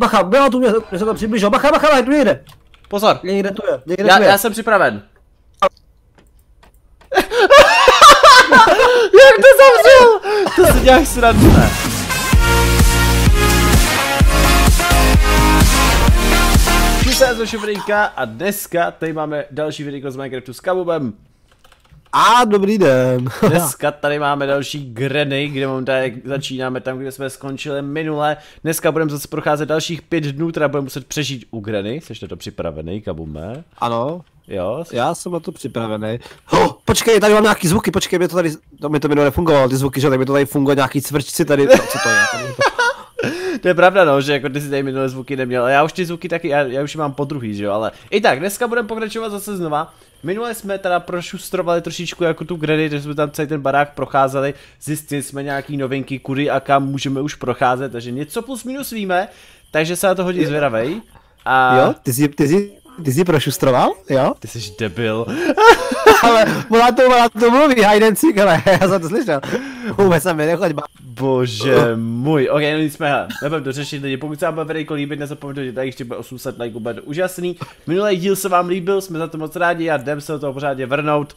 Bacha, byla tu mě se tam přiblížil. Bacha, bacha, bacha, tu jde. Pozor. Někde tu je, někde tu je. Já jsem připraven. Jak to zavřel? To si děláš srandu, ne? Přišel z našeho videjka a dneska tady máme další videjko z Minecraftu s Kabubem. A dobrý den. Dneska tady máme další Granny, kde tady začínáme tam, kde jsme skončili minule. Dneska budeme zase procházet dalších 5 dnů, teda budeme muset přežít u Granny. Jsi na to připravený, Kabume? Ano. Jo. Já jsem na to připravený. Oh, počkej, tady mám nějaký zvuky, počkej, mě to tady, no, mi to minule nefungovalo, ty zvuky, že tak mi to tady funguje nějaký cvrčci tady, no, co to je? To je pravda, no, že jako ty si tady minulé zvuky neměl, já už ty zvuky taky, já už je mám podruhý, že jo, ale i tak, dneska budeme pokračovat zase znova. Minule jsme teda prošustrovali trošičku jako tu Granny, že jsme tam celý ten barák procházeli, zjistili jsme nějaký novinky, kudy a kam můžeme už procházet, takže něco plus minus víme, takže se na to hodí zvědavej. A... Jo, ty jsi prošustroval, jo? Ty jsi debil. Ale ona to mluví, hide and seek, ale já jsem to slyšel. Vůbec se mi nechoď, bože můj, ok, no nic jsme, nebudeme to řešit lidi, pokud se vám bude videjko líbit, nezapomeňte, že tady ještě bude 800 likeů, bude to úžasný. Minulý díl se vám líbil, jsme za to moc rádi a jdem se do toho pořádně vrnout.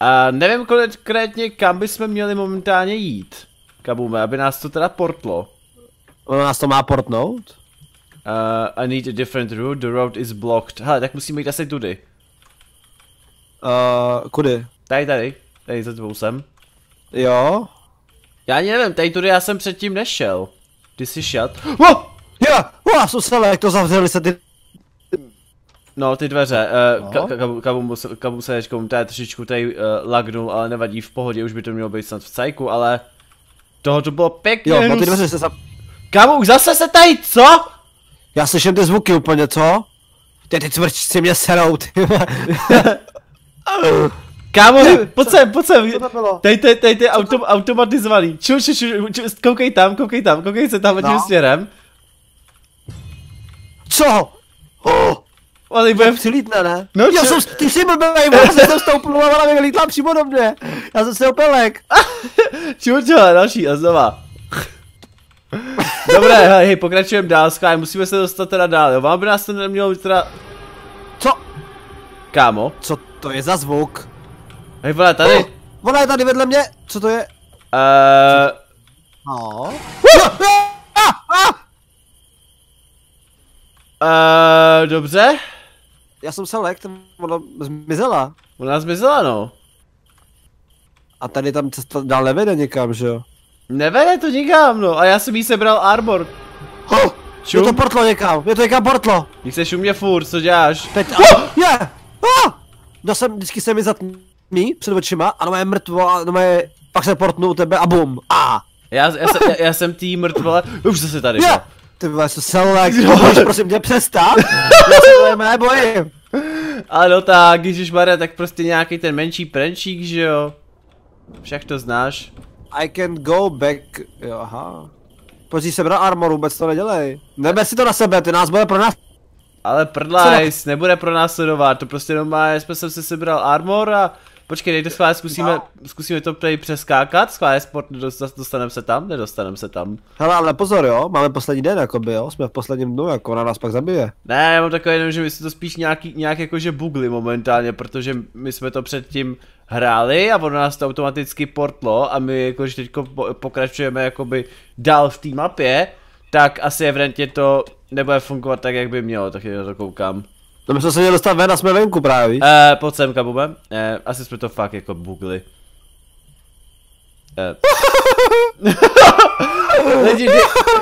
A nevím konkrétně, kam bychom měli momentálně jít, Kabume, aby nás to teda portlo. Ono nás to má portnout? I need a different route, the road is blocked. Hele, tak musíme jít asi tudy. Kudy? Tady za tebou jsem. Jo? Já ani nevím, tady tudy já jsem předtím nešel. Ty jsi šat. Oh! Já jsem se, jak to zavřeli se ty... No, ty dveře, Kabu se ječkou, tady trošičku tady lagnul, ale nevadí, v pohodě, už by to mělo být snad v cajku, ale... Tohle to bylo pěkně. Jo, ty dveře se za... Kamu, už zase se tady, co? Já slyším ty zvuky úplně, co? Ty cvrčci mě serou, ty. Kámo, pojď sem. Tady je automatizovaný. Koukej se tam tím směrem. Co? Ale bude přilítne, ne? No, ty jsi blbej, já jsem stoupnul a ona mi lítla přímo do mě. Já jsem se opelek. Čučela, další a znova. Dobré, hej, pokračujeme dál, Sky, musíme se dostat teda dál, jo, vám by nás to nemělo teda... Co? Kámo? Co to je za zvuk? Hej, vole, tady! Vole, je tady vedle mě, co to je? No. Dobře? Já jsem se lekl, ona zmizela. Ona zmizela, no. A tady tam cesta dál nevede někam, že jo? Nevede to nikam, no, a já jsem jí sebral armor. Je to portlo někam, je to někam portlo. Když seš u mě furt, co děláš? Teď, je! No jsem, vždycky se mi zatmí před očima a no je mrtvo a no je, pak se portnu u tebe a bum, Já jsem tý mrtvole, už zase tady. Ty vole, co selek, můžeš prosím tě přestat? Já se to nebojím. Ano tak, když už Maria, tak prostě nějaký ten menší prančík, že jo? Však to znáš. I can go back, jo, aha. Později sebral armor, vůbec to nedělej. Neber si to na sebe, ty nás bude pro nás... Ale prdlajs, nebude pro nás sledovat, to prostě normálně, jsme jsem si sebral armor a... Počkej, dejte schválně, zkusíme to tady přeskákat, schválně sport, nedostaneme se tam. Hele, ale pozor jo, máme poslední den jakoby jo, jsme v posledním dnu, jako ona nás pak zabije. Ne, já mám takový jenom, že my jsme to spíš nějak jakože bugli momentálně, protože my jsme to předtím hráli a ono nás to automaticky portlo a my jakože teďko pokračujeme jakoby dál v té mapě, tak asi evidentně to nebude fungovat tak, jak by mělo, tak já to koukám. No my jsme se měli dostat ven a jsme venku právě. Pojď sem, Kabube. Asi jsme to fakt jako bugli. Lidi,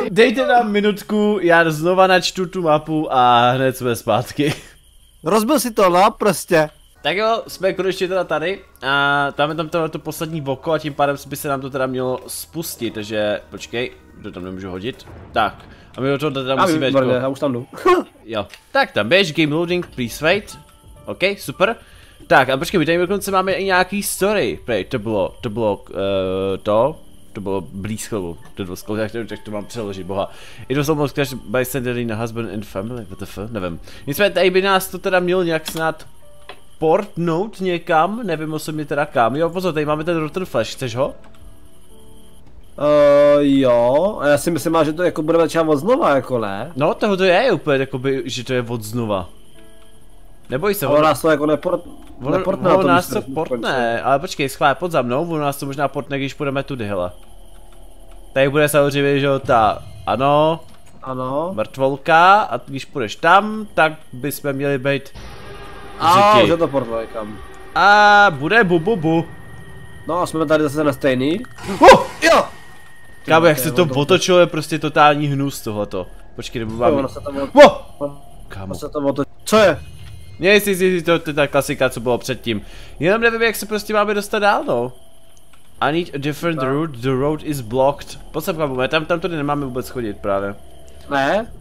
dejte nám minutku, já znova načtu tu mapu a hned jsme zpátky. Rozbil si to, no, prostě. Tak jo, jsme konečně teda tady a dáme tam tohle poslední voko a tím pádem by se nám to teda mělo spustit, takže počkej, to tam nemůžu hodit. Tak, a my do toho teda musíme... Já už tam jdu. Jo, tak tam běž, game loading, please wait. OK, super. Tak a počkej, my tady dokonce máme i nějaký story. Prej, to bylo blízko, to bylo sklo, tak to mám přeložit, boha. It was almost crashed by sending a husband and family, what the fuck, nevím. Nicméně tady by nás to teda mělo nějak snad... portnout někam, nevím, co mi teda kam. Jo, pozor, tady máme ten Rotten Flash, chceš ho? Jo, a já si myslím, že to jako budeme třeba od znova, jako ne? No, toho to je úplně, jakoby, že to je od znova. Neboj se, ono nás to jako neportne. Ono nás to portne, ale počkej, schvál, pod za mnou, ono nás to možná portne, když půjdeme tudy, hele. Tady bude samozřejmě, že jo, ta, ano, ano, mrtvolka, a když půjdeš tam, tak bychom měli být. A že to portne kam. A bude bu. No, jsme tady zase na stejný. Jo! Kámo, jak se to otočilo, je prostě totální hnus tohleto. Počkej, nebo máme... Kámo. Co je? Ne, to je ta klasika, co bylo předtím. Jenom nevím, jak se prostě máme dostat dál, no. I need a different route, the road is blocked. Pojď se, kámo, tam tady nemáme vůbec chodit právě. Ne?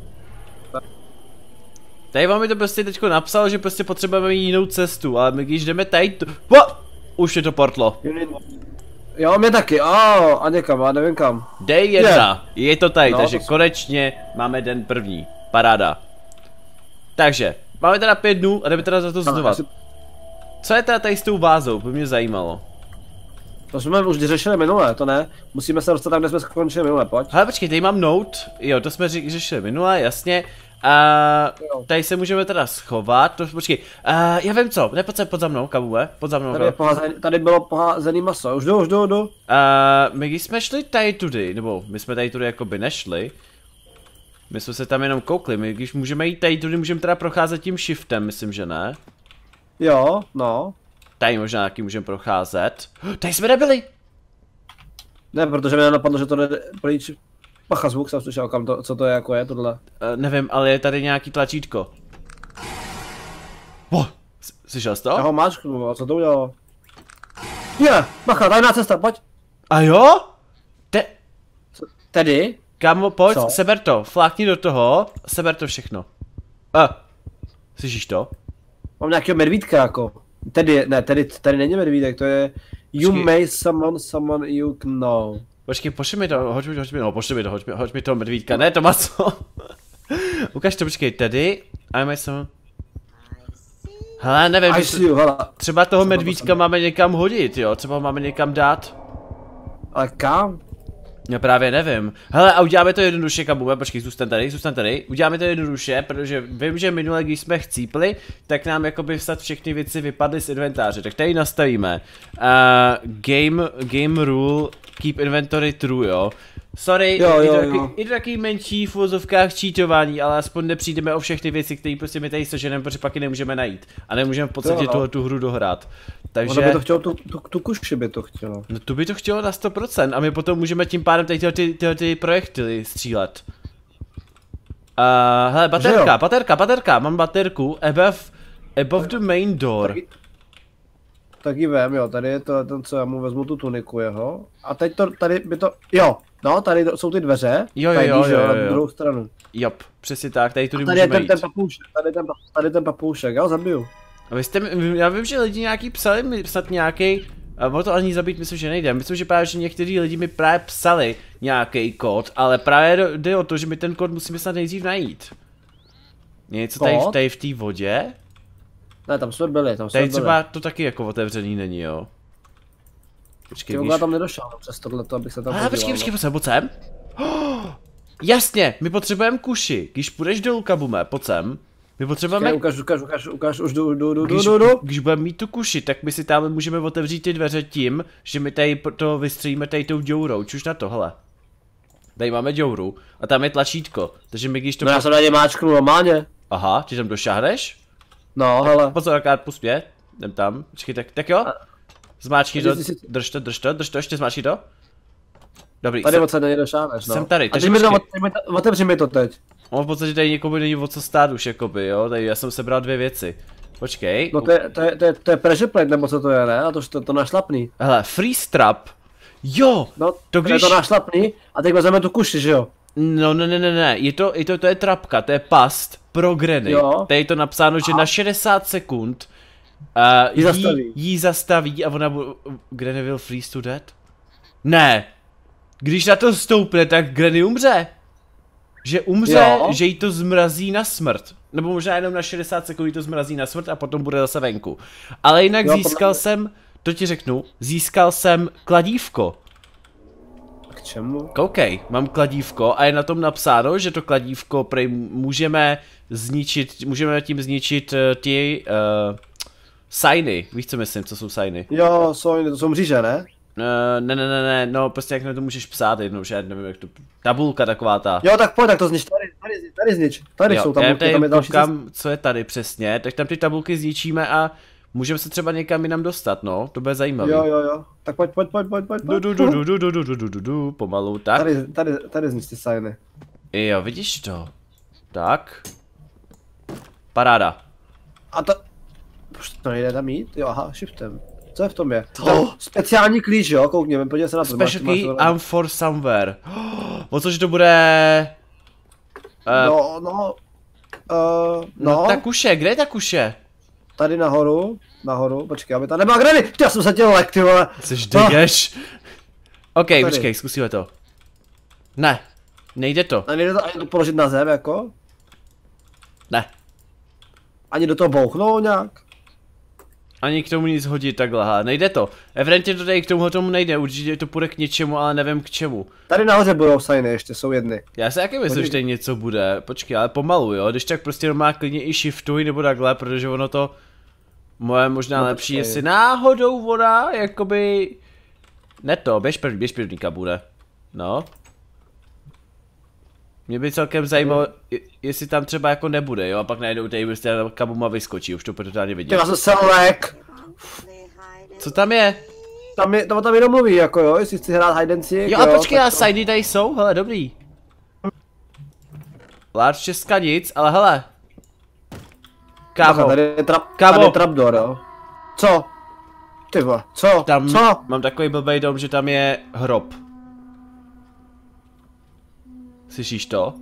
Tady vám mi to prostě teďko napsal, že prostě potřebujeme jinou cestu, ale my když jdeme tady... Už je to portlo. Jo, mě taky, a někam, já nevím kam. Dej jedna, je to tady, no, takže to... konečně máme den první, paráda. Takže, máme teda 5 dnů a jdeme teda za to znova. Co je teda tady s tou vázou, by mě zajímalo. To jsme už řešili minule, to ne? Musíme se dostat tam, kde jsme skončili minule, pojď. Hele, počkej, tady mám note, jo, to jsme řešili minule, jasně. A tady se můžeme teda schovat, to počkej, já vím co, ne, pojď za mnou, Kabube, pojď za mnou. Tady bylo poházený maso, už jdu. My když jsme šli tady tudy, nebo my jsme tady tudy jakoby nešli. My jsme se tam jenom koukli, my když můžeme jít tady tudy, můžeme teda procházet tím shiftem, myslím, že ne? Jo, no. Tady možná taky můžeme procházet, tady jsme nebyli. Ne, protože mě napadlo, že to nejde pryč. Pacha, zvuk jsem slyšel, kam to, co to je, jako je tohle. Nevím, ale je tady nějaký tlačítko. Slyšel jsi to? Já ho máčknu, co to udělalo? Je, pacha, tajná cesta, pojď. A jo? Tedy? Kámo, pojď, co? Seber to, flákni do toho, seber to všechno. Slyšíš to? Mám nějakého medvídka, jako. Tedy, ne, tady není medvídek, to je... You may summon someone you know. Počkej, pošli mi to, hoď mi toho medvídka, ne to maso. Ukaž to, počkej, tedy, hele, nevím, třeba toho medvídka máme někam hodit, jo, třeba ho máme někam dát. Ale kam? Já právě nevím. Hele, a uděláme to jednoduše, Kabube, počkej, zůstaň tady, uděláme to jednoduše, protože vím, že minule, když jsme chcípli, tak nám jakoby snad všechny věci vypadly z inventáře, tak tady nastavíme. Game rule, keep inventory true, jo. Sorry, i do takových menší v uvozovkách cheatování, ale aspoň nepřijdeme o všechny věci, které prostě my tady seženeme, protože pak je nemůžeme najít. A nemůžeme v podstatě tu hru dohrát. Takže... Ono by to chtělo, tu kuši by to chtělo. No tu by to chtělo na 100% a my potom můžeme tím pádem tady tyhle projektily střílet. Hele, baterka, mám baterku, above the main door. Taky vím, jo, tady je to ten, co já mu vezmu tu tuniku jeho. A teď to, tady by to, jo, no, tady jsou ty dveře. Jo, na druhou stranu. Jo, přesně tak, tady tudy můžeme jít. Tady ten papoušek, já ho zabiju. A vy jste, já vím, že lidi nějaký psali, snad nějaký, ono to ani zabít, myslím, že nejde. Myslím, že právě, že některý lidi mi právě psali nějaký kód, ale právě jde o to, že my ten kód musíme snad nejdřív najít. Něco tady v té vodě? Ne, tam jsme byli. Tady třeba to taky jako otevřený není, jo. Počkej, já tam nedošel přes tohleto, abych se tam podíval. Počkej, pojď sem. Jasně, my potřebujeme kuši. Když půjdeš dolů, Kabume, pojď sem. My potřebujeme... Ukáž, už jdu. Když budeme mít tu kuši, tak my si tam můžeme otevřít ty dveře tím, že my tady to vystřelíme tady tou děurou, čuž na tohle. Tady máme děuru a tam je tlačítko, takže my když to... No já jsem tady máčknu normálně. Aha, ty tam došáhneš? No, hele. Pozor, akorát pust mě, jdem tam, počkej, tak jo. Zmáčkni to, drž to, ještě zmáčkni to. Dobrý, tady moc se nedošáneš, no. Jsem tady, takže otevři mi to teď. On v podstatě tady někomu není o co stát už, jakoby, jo, tady já jsem sebral 2 věci. Počkej. No to je pressure plate, nebo co to je, ne? A to našlapný. Hele, freeze trap. Jo, no, to je našlapný a teď vezmeme tu kuši, že jo? No, ne, to je trapka, to je past pro Granny. Tady je to napsáno, že na 60 sekund jí zastaví a ona bude... Granny will freeze to death? Ne! Když na to stoupne, tak Granny umře. Že umře, že jí to zmrazí na smrt. Nebo možná jenom na 60 sekund jí to zmrazí na smrt a potom bude zase venku. Ale jinak získal jsem, to ti řeknu, získal jsem kladívko. k čemu? Koukej, mám kladívko a je na tom napsáno, že to kladívko prej můžeme zničit, můžeme tím zničit ty signy. Víš, co myslím, co jsou signy? Jo, signy, to jsou mříže, ne? Ne, no prostě jak na to můžeš psát jednou, že já nevím jak to... Tabulka taková ta. Jo, tak pojď, tak to znič, tady znič, tady jo, jsou tabulky, tady tam je další cest. Co je tady přesně, tak tam ty tabulky zničíme a můžeme se třeba někam jinam dostat, no, to bude zajímavé. Jo, tak pojď. Pomalu, tak. Tady znič ty signy. Jo, vidíš to. Tak. Paráda. A to... Už to nejde tam jít? Jo, aha, shiftem. Co je v tom je? To? Speciální klíč, jo, koukněme, podívej se na to. Special key, I'm for somewhere. O což to bude... No ta kuše, kde je ta kuše? Tady nahoru, počkej, aby tam nebyla Granny! Ty, já jsem se tě lek, ty vole! Což digeš? Ok, tady. Počkej, zkusíme to. Ne, nejde to. A nejde to ani položit na zem, jako? Ne. Ani do toho bouchnout nějak? Ani k tomu nic hodit takhle, nejde to. Evidentně to tady k tomu nejde, určitě to půjde k něčemu, ale nevím k čemu. Tady nahoře budou signy, ještě jsou jedny. Já si taky myslím, že tady něco bude, počkej, ale pomalu jo, když tak prostě má klidně i shiftuj nebo takhle, protože ono to moje možná no, lepší, jestli náhodou voda, jakoby... Ne to, běž první bude. No. Mě by celkem zajímalo, jestli tam třeba jako nebude, jo, a pak najednou tady prostě Kabuma vyskočí, už to totálně vidím. Ty, já jsem se lek. Co tam je? Tam jenom mluví, jako jo, jestli chci hrát hide and seek, jo, a počkej, a sidy tady jsou, hele, dobrý. Large česka nic, ale hele. Kámo. Tady je trapdoor, jo. Co? Ty vole, co? Tam co? Mám takový blbej dom, že tam je hrob. Slyšíš to?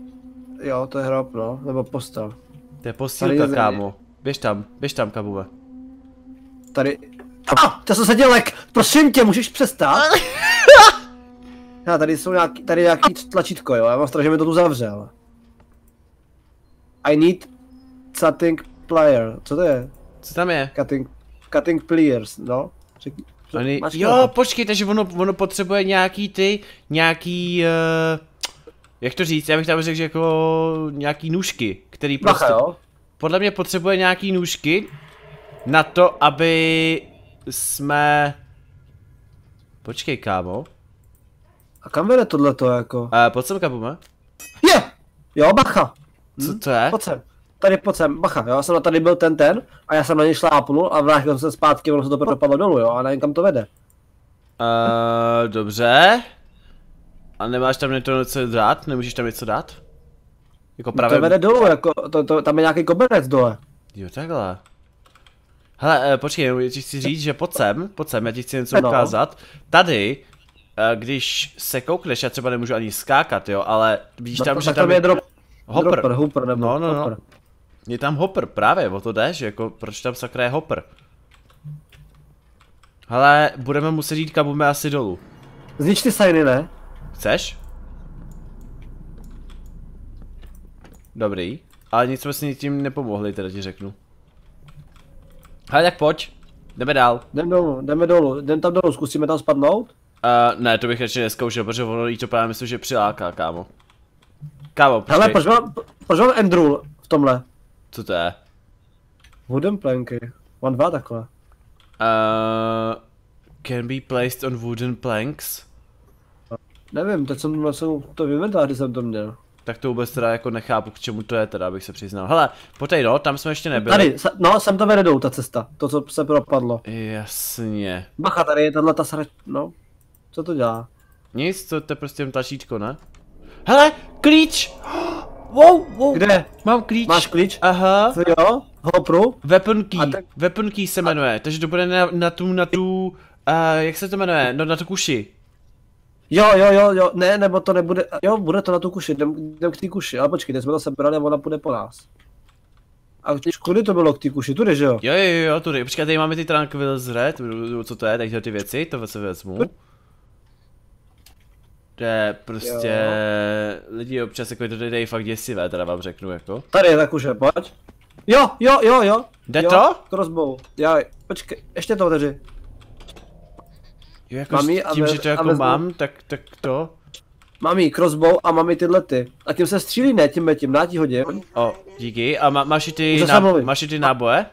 Jo, to je hrob, no, nebo postel. To je posílka, kámo. Běž tam, Kabube. Tady... Ah, to jsem se dělek! Prosím tě, můžeš přestat? Já, tady je nějaký tlačítko, jo, já mám strach, že mi to tu zavřel. I need... cutting plier, co to je? Co tam je? Cutting pliers, no. Jo, počkej, takže ono potřebuje nějaký ty... nějaký... Jak to říct, já bych tam řekl, že jako nějaký nůžky, který prostě... Bacha, podle mě potřebuje nějaký nůžky na to, aby jsme... Počkej, kámo. A kam vede tohleto jako? Pojď sem, Kabume. Je! Jo, bacha! Co to je? Pojď sem, bacha, jo, jsem tady byl ten a já jsem na něj šlápnul a vrátil jsem se zpátky, ono se to propadlo dolů, jo, a nevím, kam to vede. Dobře. A nemáš tam něco dát? Nemůžeš tam něco dát? Jako právě... No to vede dolů, jako, tam je nějaký koberec dole. Jo, takhle. Hele, počkej, já ti chci říct, že pojď sem, já ti chci něco ukázat. Tady, když se koukneš, já třeba nemůžu ani skákat, jo, ale vidíš tam, že tam je... Hopper, nebo hopper. Je tam hopper, právě, o to jde, že jako, proč tam sakra je hopper? Hele, budeme muset jít, kam budeme asi dolů. Znič ty signy, ne? Chceš? Dobrý, ale nic jsme si tím nepomohli, teda ti řeknu. Hele, tak pojď, jdeme dál. Jdeme tam dolů, zkusíme tam spadnout? Ne, to bych radši neskoušel, protože ono jí to právě myslím, že přiláká, kámo. Kámo, počkej. Hele, proč mám endrůl v tomhle? Co to je? Wooden planky, mám dva takové. Can be placed on wooden planks? Nevím, teď jsem to v inventáři jsem to měl. Tak to vůbec teda jako nechápu, k čemu to je teda, abych se přiznal. Hele, potej no, tam jsme ještě nebyli. Tady, no, sem tam vedou ta cesta, to co se propadlo. Jasně. Bacha, tady je tato no, co to dělá? Nic, to je prostě jen tlačítko, ne? Hele, klíč! Wow. Kde? Mám klíč. Máš klíč? Aha. Co jo? Hopru? Weapon key, se jmenuje, takže to bude na tu, jak se to jmenuje, no na tu kuši. Jo, ne, nebo to nebude, jo, bude to na tu kuši, jdem k té kuši, ale počkej, teď jsme to sebrali a ona půjde po nás. A kudy to bylo k té kuši, tudy, že jo? Jo, tudy, počkej, tady máme ty tranquilizer, co to je, tady ty věci, to se vezmu. To je prostě, jo. Lidi občas jako to tady fakt děsivé, teda vám řeknu jako. Tady je ta kuše, pojď. Jo. Jde to? Crossbow, já, počkej, ještě to otevři. Jo, jako s tím, že to jako mám, tak to... Mám jí crossbow a mám jí tyhle ty. A tím se střílí, ne? Tím dá ti hodě. O, díky. A máš i ty náboje?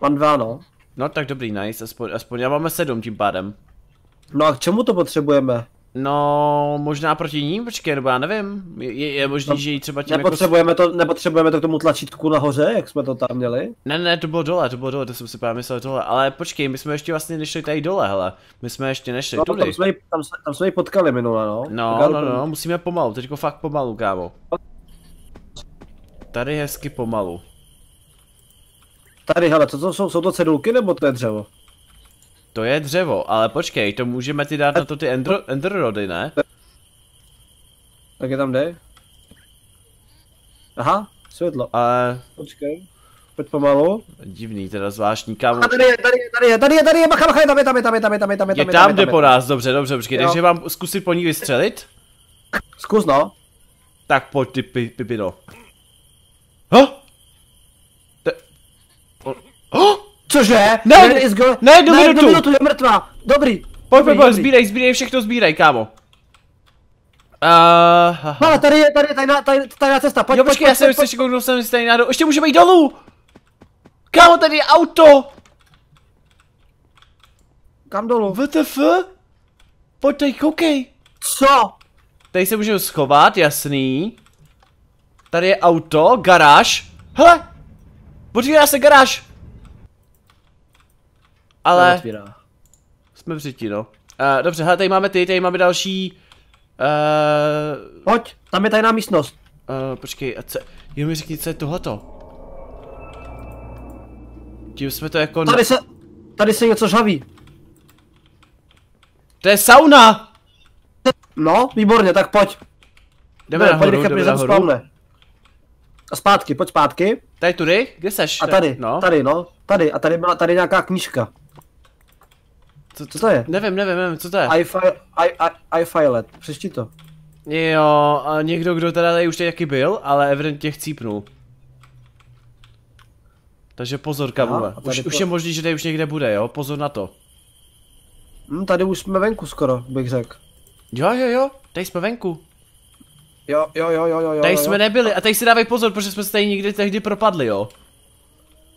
Mám 2, no. No tak dobrý, nice, aspoň já máme 7 tím pádem. No a k čemu to potřebujeme? No, možná proti ní, počkej, nebo já nevím. Je možný, no, že ji třeba tím nepotřebujeme to k tomu tlačítku nahoře, jak jsme to tam měli? Ne, to bylo dole, to jsem si právě myslel dole. Ale počkej, my jsme ještě vlastně nešli tady dole, hele. My jsme ještě nešli, no, tudy. Tam jsme ji potkali minule, no. No, musíme pomalu, teďko fakt pomalu, kámo. Tady hezky pomalu. Tady, hele, co to jsou? Jsou to cedulky, nebo to je dřevo? To je dřevo, ale počkej, to můžeme ti dát na to ty enderrody, ne? Tak je tam dej. Aha, světlo. Ale... Počkej, pojď pomalu. Divný, teda zvláštní, kámo. A tady je, bacha, je tam. Je tam, jde po nás, dobře, počkej, takže mám zkusit po ní vystřelit? Zkus, no. Tak pojď, ty pipino. Ha? Cože? Ne, jednu minutu je mrtvá. Dobrý. Pojď, sbírej, všechno sbírej, kámo. Hele, tady je cesta, pojď. Jo, počkej, já jsem ještě kouknul, jsem si tady náhodou. Ještě můžeme jít dolů. Kámo, tady je auto. Kam dolů? WTF? Pojď tady, koukej. Co? Tady se můžeme schovat, jasný. Tady je auto, garáž. Hele. Podívej se, garáž. Ale jsme přití, no. Dobře, hele, tady máme další. Pojď, tam je tajná místnost. Počkej, jo, mi řekni, co je tohleto. Tím jsme to jako... Tady se něco žhaví. To je sauna! No, výborně, tak pojď. Jdeme nahoru. A zpátky, pojď zpátky. Tady tudy? Kde seš? A tady, no. Tady nějaká knížka. Co to je? Nevím, co to je? iFilet, přečti to. Jo, a někdo, kdo teda tady už taky byl, ale evidentně chcípnul. Takže pozor, Kabu. Už je možný, že tady už někde bude, jo? Pozor na to. Tady už jsme venku skoro, bych řekl. Jo, tady jsme venku. Jo. Tady jsme nebyli a tady si dávej pozor, protože jsme se tady někdy tehdy propadli, jo?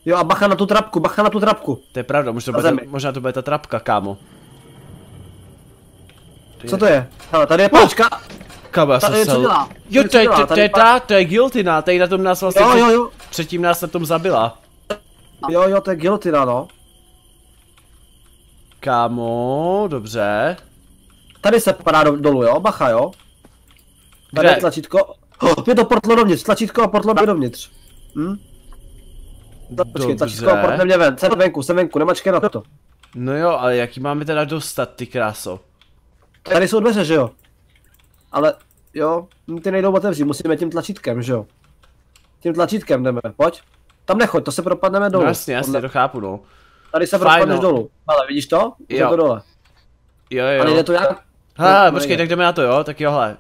Jo, a bacha na tu trapku. To je pravda, možná to bude ta trapka, kámo. Co to je? Hele, tady je počka. Kámo, já jsem sel. Jo, to je guillotina, tady na tom nás vlastně předtím nás na tom zabila. Jo, to je guillotina, no. Kámo, dobře. Tady se padá dolů, jo, bacha, jo. Tady je tlačítko. Je to portlo dovnitř, tlačítko a portlo dovnitř. Počkej, tlačítko a portlo mě ven, jsem venku, nemačkej na to. No jo, ale jaký máme teda dostat, ty kráso? Tady jsou dveře, že jo? Ale jo, ty nejdou otevřít, musíme tím tlačítkem, že jo? Tím tlačítkem jdeme, pojď. Tam nechoď, to se propadneme dolů. No jasně, to chápu, no. Tady se propadneš dolů, ale vidíš to? Je to dole. Jo. Ale jde to jak? Hele, počkej, tak jdeme na to, jo? Tak jo, hele.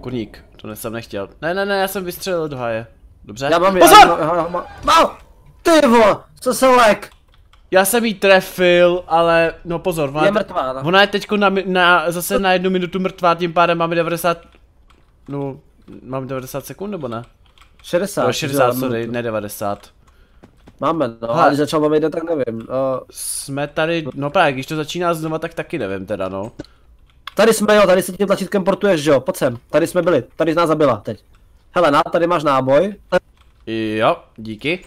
Kurník, to jsem nechtěl. Ne, já jsem vystřelil do háje. Dobře? Pozor! Ty vole, co se lek? Já jsem jí trefil, ale no pozor, ona je mrtvá. Ona je teďko zase na 1 minutu mrtvá, tím pádem máme 90... No, máme 90 sekund, nebo ne? 60. No, 60, sorry, ne 90. Máme, no, ale když začal jde, tak nevím. Jsme tady, no právě, když to začíná znova, tak taky nevím teda, no. Tady jsme, jo, tady se tím tlačítkem portuješ, jo, pojď sem, tady jsme byli, tady nás zabila teď. Hele, tady máš náboj. Jo, díky.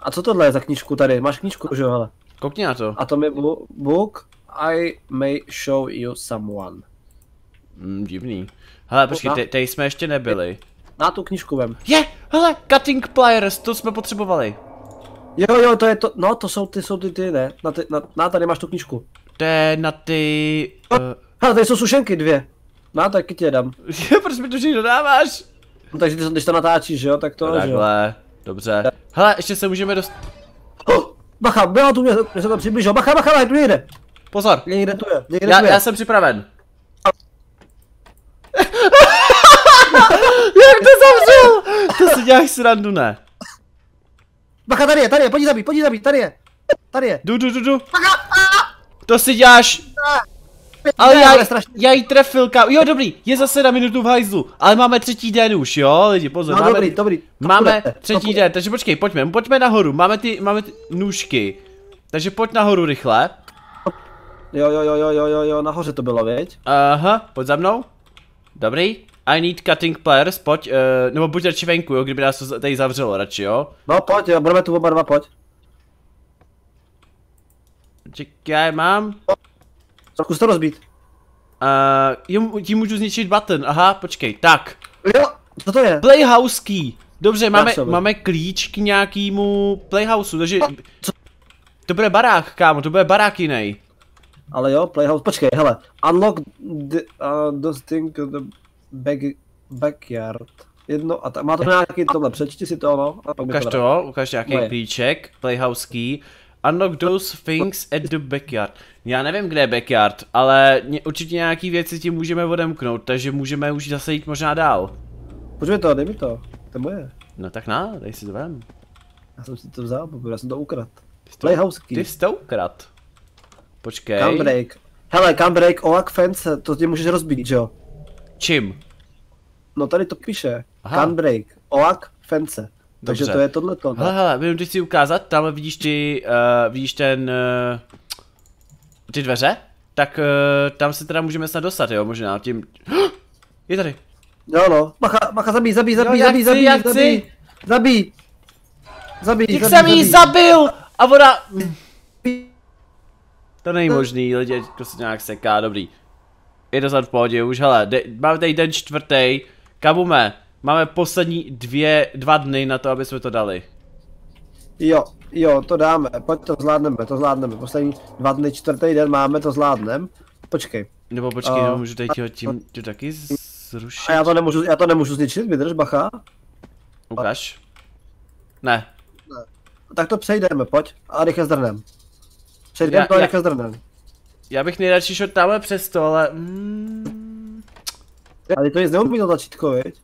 A co tohle je za knížku tady, máš knížku, že jo, hele. Koukni na to. A to mi book, I may show you someone. Divný. Hele, počkej, tady jsme ještě nebyli. Na tu knížku vem. Hele, cutting pliers, to jsme potřebovali. Jo, to je to, no to jsou ty, ne, tady máš tu knížku. To je na ty... Hele, tady jsou sušenky 2, no taky ti je dám. Jo, proč mi to vždy dodáváš? No takže když to natáčíš, jo, tak to, no, takhle, dobře. Hele, ještě se můžeme dost... Bacha, byla tu, mě se tam přiblížil, bacha, tu někde. Pozor. Někde tu je. Já jsem připraven. Jak to zavřel? To si děláš srandu, ne? Bacha, tady je, pojď zabít, tady je. Jdu. Bacha, to si děláš. Ale já jí trefil, kámo. Jo, dobrý, je zase na minutu v hajzlu. Ale máme třetí den už, jo, lidi, pozor. No, máme, dobrý. Máme třetí den, takže počkej, pojďme nahoru. Máme ty nůžky. Takže pojď nahoru rychle. Jo, nahoře to bylo, viď? Aha, pojď za mnou. Dobrý. I need cutting players, pojď, nebo buď radši venku, jo, kdyby nás to tady zavřelo radši, jo. No pojď, jo, budeme tu oba dva, pojď. Čekaj, mám. Trochu se to rozbít. Tím můžu zničit button, aha, počkej, tak. Jo, co to je? Playhouse key. Dobře, máme klíč k nějakému playhouseu, takže... Co? To bude barák, kámo, to bude barák jiný. Ale jo, playhouse, počkej, hele. Unlock those things in the backyard. Jedno, a má to nějaký tohle, přečti si to, no. Ukaž to, ukaž nějaký klíček, playhouse key. Unlock those things at the backyard. Já nevím, kde je backyard, ale určitě nějaký věci tím můžeme odemknout, takže můžeme už zase jít možná dál. Pojďme to, dej mi to, to je moje. No tak na, dej si to vem. Já jsem si to vzal, já jsem to ukradl. Playhouse key. Ty jsi to ukradl. Počkej. Cambreak. Hele, cambreak, oak fence, to tě můžeš rozbít, že jo? Čím? No tady to píše. Cambreak, oak fence. Dobře. Takže to je tohleto. Ne? Hele, budu ti ukázat, tam vidíš ty, vidíš ten, ty dveře? Tak tam se teda můžeme snad dostat, jo, možná tím. Je tady. Jo no, macha, zabij. Jak jsem jí zabil! A voda. To není možný, lidi, to se nějak seká, dobrý. Je to v pohodě už, hele, máme tady den čtvrtý. Kabume, máme poslední dva dny na to, aby jsme to dali. Jo, to dáme, pojď to zvládneme, poslední 2 dny, čtvrtý den máme, to zvládneme. Počkej. Nebo počkej, nebo můžu tady tím taky zrušit. A já to nemůžu zničit, vydrž, bacha. Ukaž. Ne. Tak to přejdeme, pojď, a rychle zdrhneme. Přejdeme to a rychle zdrhneme. Já bych nejradši šel tamhle přes to, ale... Ale to nic neumí to tlačítko, viď?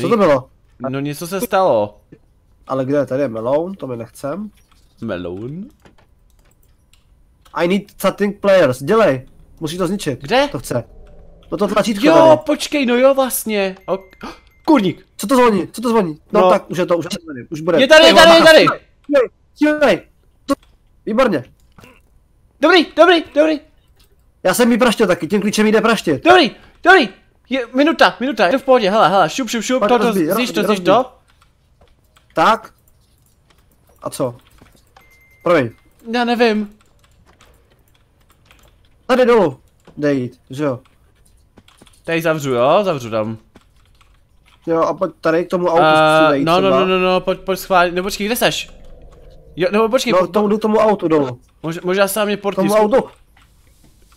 Co to bylo? No něco se stalo. Ale kde? Tady je meloun, to my nechcem. Meloun? I need cutting players, dělej! Musí to zničit. Kde? To chce. No to tlačítko. Jo, tady. Počkej, no jo vlastně. Kurník! Co to zvoní? No tak už je to, už bude. Je tady! Dívej! Výborně. Dobrý. Já jsem jí praštil taky, tím klíčem jde praštit. Dobrý. Je, minuta, je to v pohodě, hele, šup, znič to. Tak. A co? Promiň. Já nevím. Tady dolů, jít, že jo. Tady zavřu tam. Jo, a pojď tady k tomu autu zkusím dejít. No, pojď schválit, nebo počkej, kde seš? Jo, nebo počkej, jdu k tomu autu dolů. Možná se na mě portí. K tomu autu?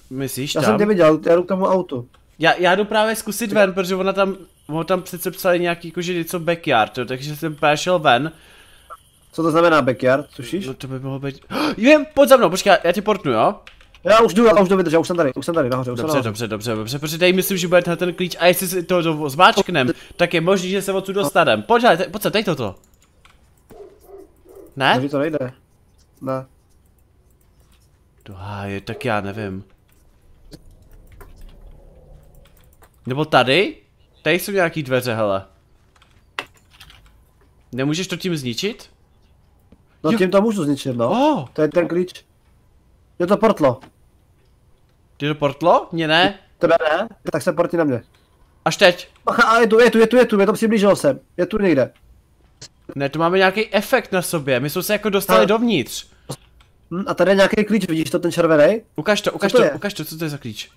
Myslíš tam? Já jsem tě viděl, já jdu k tomu autu. Já jdu právě zkusit ven, protože tam přece psali nějaký jakože něco backyard, jo, takže jsem právě šel ven. Co to znamená backyard, tušíš? No to by mohlo být... Vím, pojď za mnou, počkej, já tě portnu, jo? Já už jdu, já už jsem tady, nahoře. Dobře, protože tady myslím, že bude ten klíč a jestli si to zmáčknem, tak je možný, že se odsud dostaneme. Pojď sem, dej toto. Ne? Takže to nejde. Ne. Doháje, tak já nevím. Nebo tady? Tady jsou nějaký dveře, hele. Nemůžeš to tím zničit? No tím to můžu zničit, no. Oh. To je ten klíč. Je to portlo. Ty to portlo? Mně ne. Tebe ne? Tak se porti na mě. Až teď. Aha, je tu, mě to přiblížilo sem. Je tu někde. Ne, tu máme nějaký efekt na sobě, my jsme se jako dostali dovnitř. A tady je nějaký klíč, vidíš to, ten červený? Ukaž to, co to je za klíč?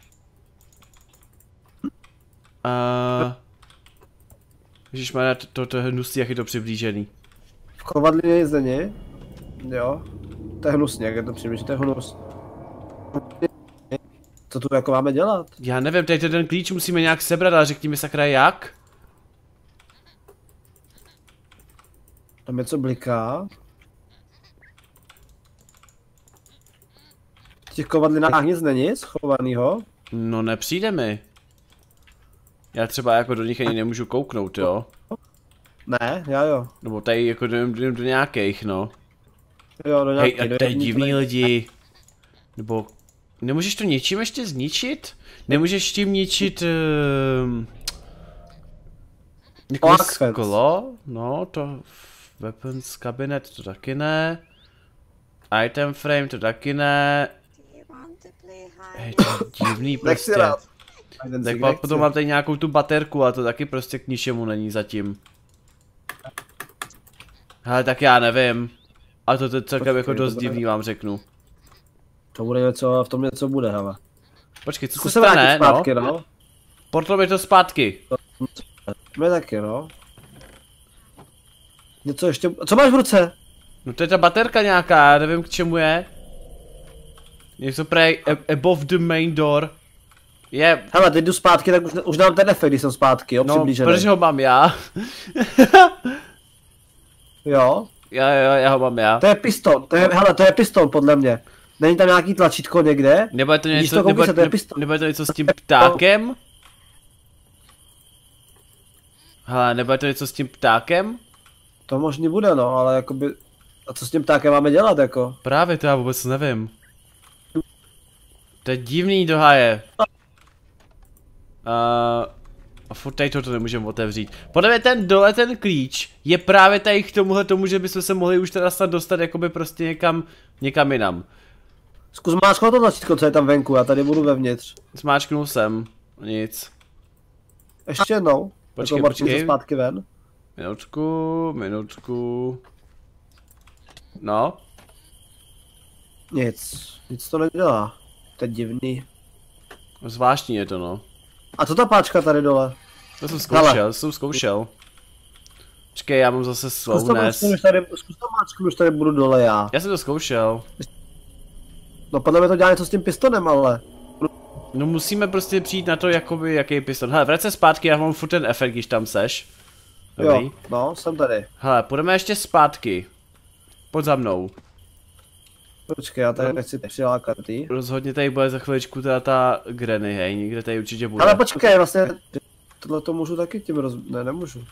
Ježišmarja, to je hnusný, jak je to přiblížený. V kovadlině je zdeně. Jo. To je hnusný, jak je to přiblížený, to je hnus. Co tu jako máme dělat? Já nevím, tady ten klíč musíme nějak sebrat, ale řekni mi sakra jak? Tam něco bliká. V těch kovadlinách nic není schovanýho? No nepřijde mi. Já třeba jako do nich ani nemůžu kouknout, jo? Ne, já jo. Nebo tady jako do nějakých, no. Jo, do nějakých. Hej, to je divný lidi. Nebo... Nemůžeš to něčím ještě zničit? Nemůžeš tím ničit... Nějaké sklo? No, to... Weapons kabinet, to taky ne. Item frame, to taky ne. Hej, to je divný prostě. Tak potom mám tady nějakou tu baterku, ale to taky prostě k ničemu není zatím. Hele, tak já nevím. A to je celkem jako dost divný, vám řeknu. To bude něco a v tom něco bude, hele. Počkej, co se stane, zpátky, no? Portlo mi to zpátky. To je taky, no. Něco ještě... Co máš v ruce? No to je ta baterka nějaká, já nevím k čemu je. Něco prej above the main door. Je... Hele, teď jdu zpátky, tak už dám ten efekt, když jsem zpátky, jo, přiblížený. No, protože ho mám já. Jo? Jo, já ho mám já. To je pistol, hele, to je pistol podle mě. Není tam nějaký tlačítko někde? Nebo je to něco, to je něco s tím ptákem? Hele, nebo je to něco s tím ptákem? To možný bude, no, ale jakoby... A co s tím ptákem máme dělat, jako? Právě to já vůbec nevím. To je divný dohaje. A furt tady toto nemůžeme otevřít. Podle mě ten dole, ten klíč, je právě tady k tomuhle tomu, že bychom se mohli už teda snad dostat jakoby prostě někam jinam. Zkus máčknout to tlačítko, co je tam venku, já tady budu vevnitř. Zmáčknul jsem, nic. Ještě jednou. Počkej. Se zpátky ven. Minutku. No. Nic to nedělá. To je divný. Zvláštní je to, no. A co ta páčka tady dole? To jsem zkoušel. Počkej, já mám zase slowness. Zkus to máčku, už tady budu dole já. Já jsem to zkoušel. No podle mě to dělá něco s tím pistonem, ale... No musíme prostě přijít na to, jakoby, jaký piston. Hele, vrať se zpátky, já mám furt ten efekt, když tam seš. Dobrý. Jo, no, jsem tady. Hele, půjdeme ještě zpátky. Pojď za mnou. Počkej, já tady nechci přilákat ty. Rozhodně tady bude za chviličku teda ta Granny, hej, někde tady určitě bude. Ale počkej, vlastně tohle to můžu taky tím ne, nemůžu.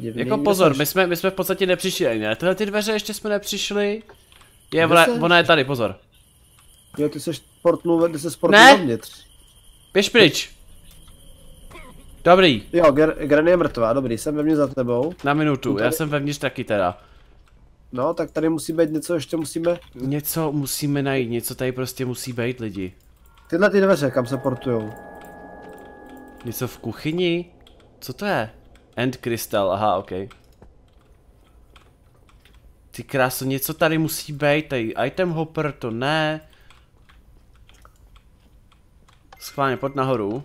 Jako pozor, my jsme v podstatě nepřišli ani, ne? Tyhle ty dveře ještě jsme nepřišli. Je, ona je tady, pozor. Jo, ty se sportnul, ty se sportnul dovnitř. Běž pryč. Dobrý. Jo, Granny je mrtvá, dobrý, jsem vevnitř za tebou. Na minutu, já jsem vevnitř taky teda. No, tak tady musí být něco, ještě musíme... Něco musíme najít, něco tady prostě musí být, lidi. Tyhle ty dveře, kam se portujou? Něco v kuchyni? Co to je? End crystal, aha, ok. Ty krásu, něco tady musí být, tady item hopper, to ne. Schválně, pojď nahoru.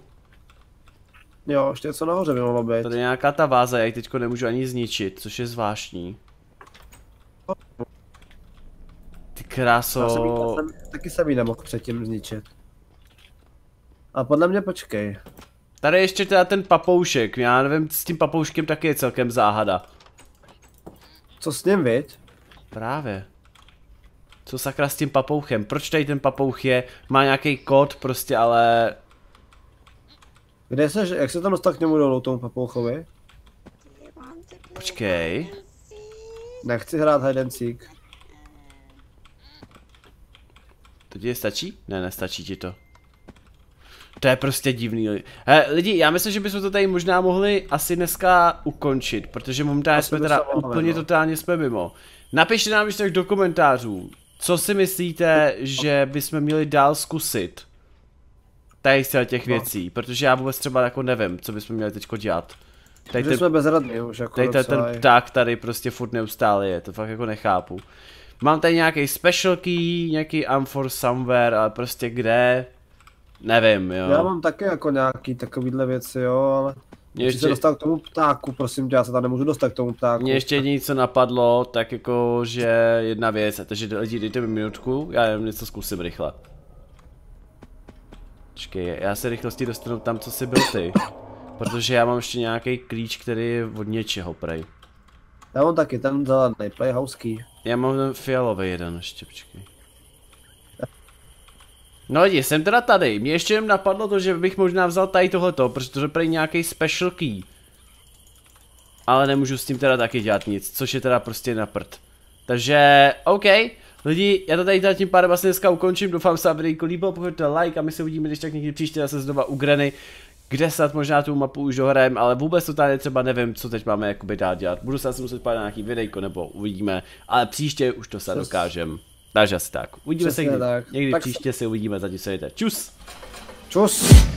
Jo, ještě něco nahoře by mohlo být. Tady je nějaká ta váza, já ji teďko nemůžu ani zničit, což je zvláštní. Ty kráso... Taky jsem ji nemohl předtím zničit. A podle mě počkej. Tady ještě teda ten papoušek, já nevím, s tím papouškem taky je celkem záhada. Co s ním, viď? Právě. Co sakra s tím papouchem, proč tady ten papouch je, má nějaký kód prostě, ale... Kde seš, jak se tam dostal k němu dolů, tomu papouchovi? Počkej. Nechci hrát hide and seek. To ti stačí? Ne, nestačí ti to. To je prostě divný. Hele, lidi, já myslím, že bychom to tady možná mohli asi dneska ukončit, protože momentálně jsme teda úplně totálně jsme mimo. Napište nám ještě tak do komentářů, co si myslíte, že bychom měli dál zkusit. Tady z těch věcí, protože já vůbec třeba jako nevím, co bychom měli teďko dělat. Tady jsme bezradní už jako docela. Ten pták tady prostě furt neustále je, to fakt jako nechápu. Mám tady nějaký special key, nějaký I'm for somewhere, ale prostě kde? Nevím, jo. Já mám taky jako nějaký takovýhle věci, jo, ale... Ještě... se dostal k tomu ptáku, prosím tě, já se tam nemůžu dostat k tomu ptáku. Mně ještě něco napadlo, tak jako, že jedna věc, takže lidi, dejte mi minutku, já jenom něco zkusím rychle. Počkej, já se rychlostí dostanu tam, co jsi byl ty. Protože já mám ještě nějaký klíč, který je od něčeho, prej. Já mám taky ten zelený, playhouse key. Já mám ten fialový jeden ještě, počkej. No lidi, jsem teda tady. Mně ještě jen napadlo to, že bych možná vzal tady tohleto, protože to je prej nějaký special key. Ale nemůžu s tím teda taky dělat nic, což je teda prostě na prd. Takže, OK. Lidi, já to tady tím pádem asi dneska ukončím, doufám, že se vám videjko líbilo, pochoďte like a my se uvidíme, když tak někdy příště zase znova u Granny, kde snad možná tu mapu už dohrajeme, ale vůbec to tady třeba nevím, co teď máme jakoby dát dělat, budu se asi muset pát na nějaký videjko nebo uvidíme, ale příště už to se dokážem, takže asi tak, uvidíme se někdy příště, se uvidíme, zatím se jde, čus! Čus!